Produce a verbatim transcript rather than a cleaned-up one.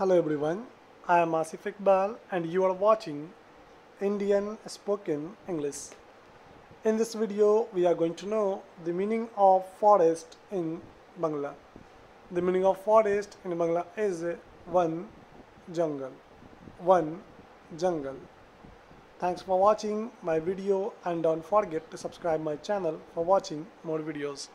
Hello everyone, I am Asif Iqbal and you are watching Indian Spoken English. In this video, we are going to know the meaning of forest in Bangla. The meaning of forest in Bangla is one jungle. One jungle. Thanks for watching my video and don't forget to subscribe my channel for watching more videos.